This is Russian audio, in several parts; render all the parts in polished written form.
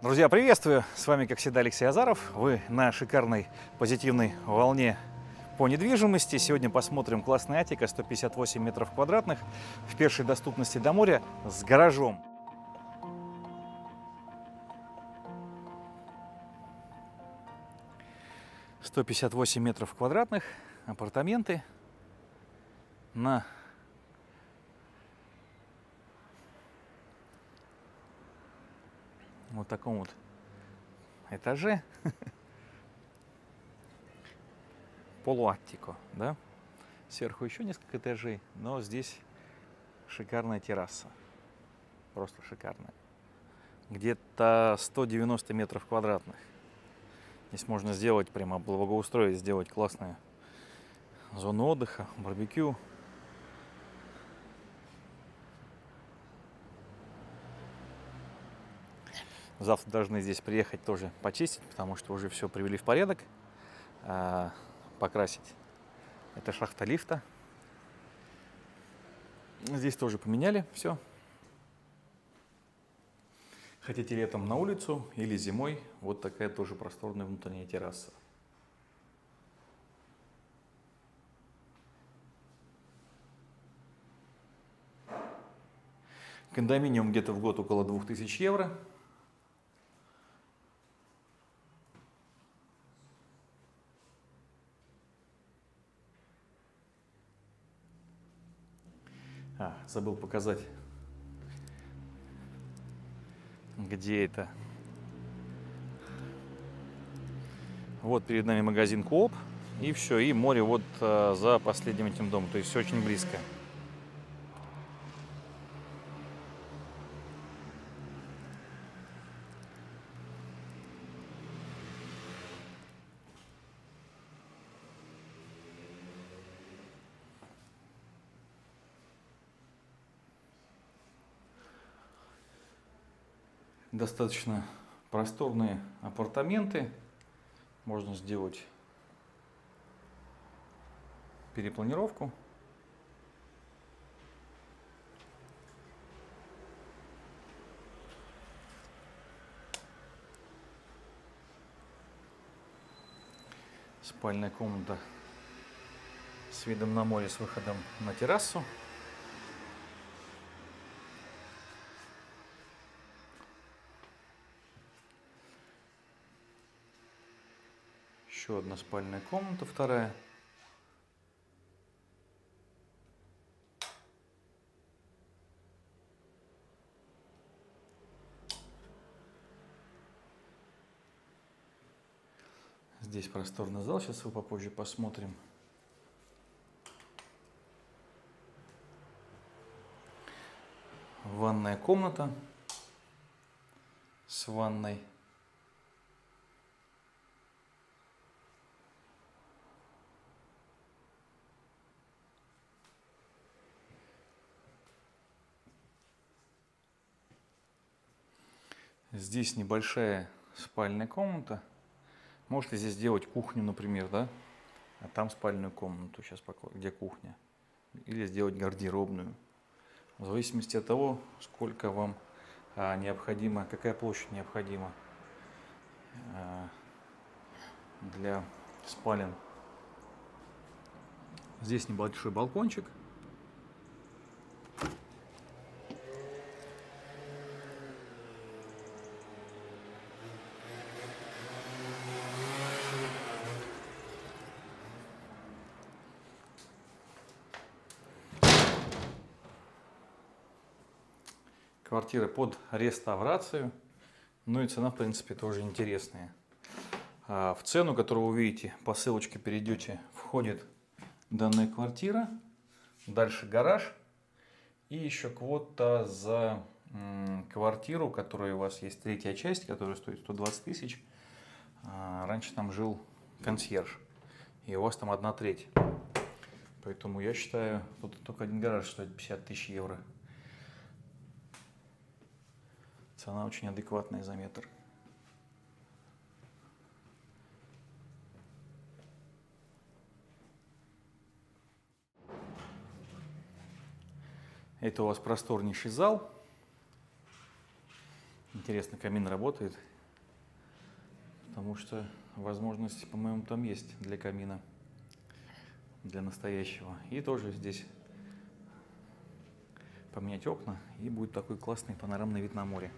Друзья, приветствую! С вами, как всегда, Алексей Азаров. Вы на шикарной позитивной волне по недвижимости. Сегодня посмотрим классный атика, 158 метров квадратных, в пешей доступности до моря, с гаражом. – 158 метров квадратных, апартаменты на вот таком вот этаже, полуаттико, да? Сверху еще несколько этажей, но здесь шикарная терраса, просто шикарная, где-то 190 метров квадратных. Здесь можно сделать, прямо благоустроить, сделать классную зону отдыха, барбекю. Завтра должны здесь приехать тоже почистить, потому что уже все привели в порядок, покрасить. Это шахта лифта. Здесь тоже поменяли все. Хотите летом на улицу или зимой, вот такая тоже просторная внутренняя терраса. Кондоминиум где-то в год около 2000 евро. Забыл показать, где это. Вот перед нами магазин Кооп, и все, и море вот за последним этим домом, то есть все очень близко. Достаточно просторные апартаменты, можно сделать перепланировку. Спальная комната с видом на море, с выходом на террасу. Еще одна спальная комната, вторая. Здесь просторный зал, сейчас его попозже посмотрим. Ванная комната с ванной. Здесь небольшая спальная комната. Можете здесь сделать кухню, например, да? А там спальную комнату, сейчас где кухня. Или сделать гардеробную. В зависимости от того, сколько вам необходимо, какая площадь необходима для спален. Здесь небольшой балкончик. Квартиры под реставрацию, ну и цена, в принципе, тоже интересная. В цену, которую вы видите, по ссылочке перейдете, входит данная квартира, дальше гараж и еще квота за квартиру, которая у вас есть, третья часть, которая стоит 120 тысяч. Раньше там жил консьерж, и у вас там 1/3. Поэтому я считаю, тут только один гараж стоит 50 тысяч евро. Цена очень адекватная за метр. Это у вас просторнейший зал. интересно, камин работает, потому что возможности, по-моему, там есть для камина, для настоящего. И тоже здесь поменять окна, и будет такой классный панорамный вид на море.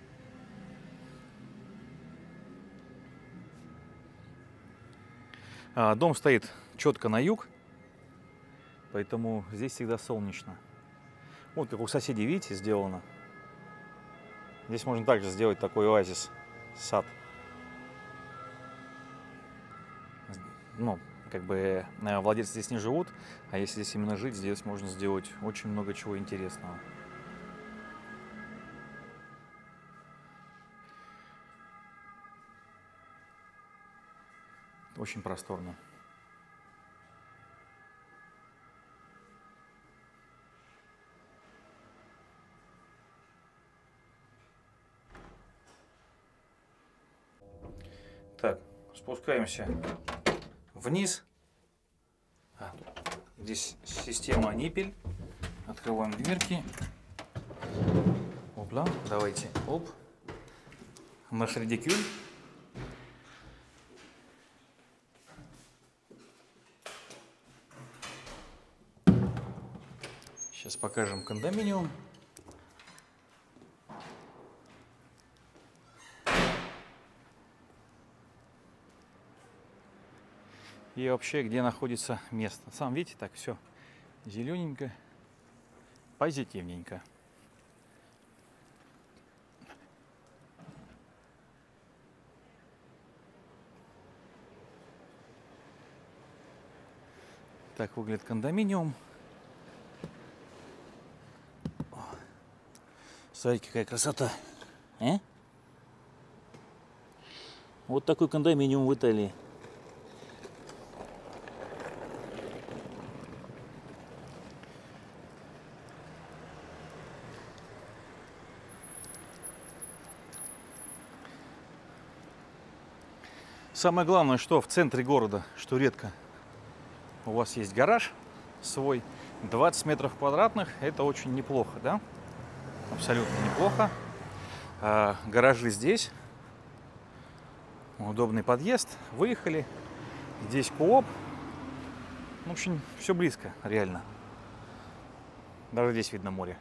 Дом стоит четко на юг, поэтому здесь всегда солнечно. Вот как у соседей, видите, сделано. Здесь можно также сделать такой оазис, сад. Ну, как бы владельцы здесь не живут, а если здесь именно жить, здесь можно сделать очень много чего интересного. Очень просторно. Так, спускаемся вниз. Здесь система ниппель. Открываем дверки. Опла, давайте. Оп. Наш редикюль. Сейчас покажем кондоминиум. И вообще, где находится место. Сам видите, так все зелененько, позитивненько. Так выглядит кондоминиум. Смотрите, какая красота. А? Вот такой кондоминиум в Италии. Самое главное, что в центре города, что редко, у вас есть гараж свой, 20 метров квадратных, это очень неплохо, да? Абсолютно неплохо. Гаражи здесь, удобный подъезд, выехали, здесь Кооп, в общем, все близко, реально. Даже здесь видно море.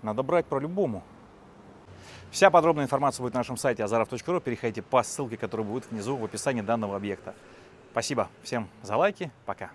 Надо брать по-любому. Вся подробная информация будет на нашем сайте azarov.ru. Переходите по ссылке, которая будет внизу в описании данного объекта. Спасибо всем за лайки. Пока.